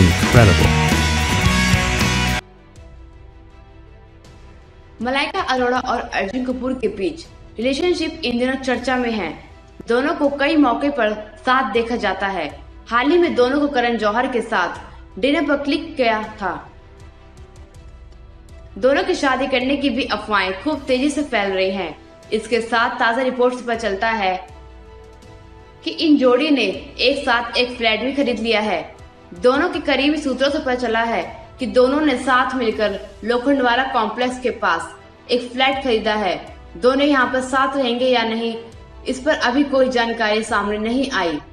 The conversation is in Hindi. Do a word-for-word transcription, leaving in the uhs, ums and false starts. incredible. मलाइका अरोड़ा और अर्जुन कपूर के बीच रिलेशनशिप इन दिनों चर्चा में है। दोनों को कई मौके पर साथ देखा जाता है। हाल ही में दोनों को करण जौहर के साथ डिनर पर क्लिक किया था। दोनों की शादी करने की भी अफवाहें खूब तेजी से फैल रही हैं। इसके साथ ताजा रिपोर्ट्स पर चलता है कि इन जोड़ी ने एक साथ एक फ्लैट भी खरीद लिया है। दोनों के करीबी सूत्रों से पता चला है कि दोनों ने साथ मिलकर लोखंडवाला कॉम्प्लेक्स के पास एक फ्लैट खरीदा है। दोनों यहाँ पर साथ रहेंगे या नहीं, इस पर अभी कोई जानकारी सामने नहीं आई।